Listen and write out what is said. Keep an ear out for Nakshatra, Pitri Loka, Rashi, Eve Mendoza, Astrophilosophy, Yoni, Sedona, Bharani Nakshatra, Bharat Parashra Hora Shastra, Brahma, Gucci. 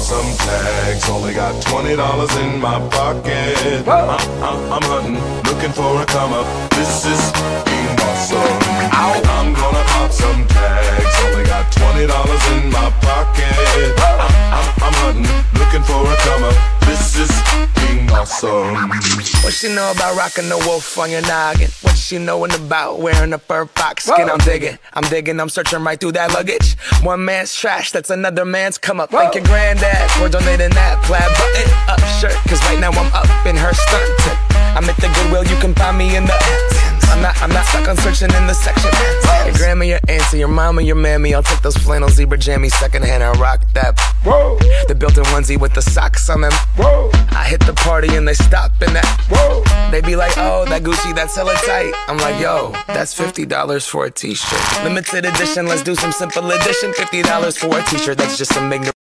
some tags. Only got $20 in my pocket. I'm hunting, looking for a come up. This is being awesome. I'm gonna pop some tags. Only got $20 in my pocket. I'm hunting, looking for a come up. This is being awesome. What she know about rocking the wolf on your noggin? What she knowin' about wearing a fur fox skin? Whoa. I'm digging, I'm searching right through that luggage. One man's trash, that's another man's come up. Whoa. Thank your granddad for donating that plaid button up shirt, cause right now I'm up in her skirt. I'm at the Goodwill, you can find me in the ads. I'm not stuck on searching in the section. Your grandma, your auntie, your mama, your mammy. I'll take those flannel zebra jammies secondhand and rock that. Whoa. The built-in onesie with the socks on them. Whoa. I hit the party and they stop in that. Whoa. They be like, oh, that Gucci, that's hella tight. I'm like, yo, that's $50 for a t-shirt. Limited edition, let's do some simple edition. $50 for a t-shirt, that's just some ignorant.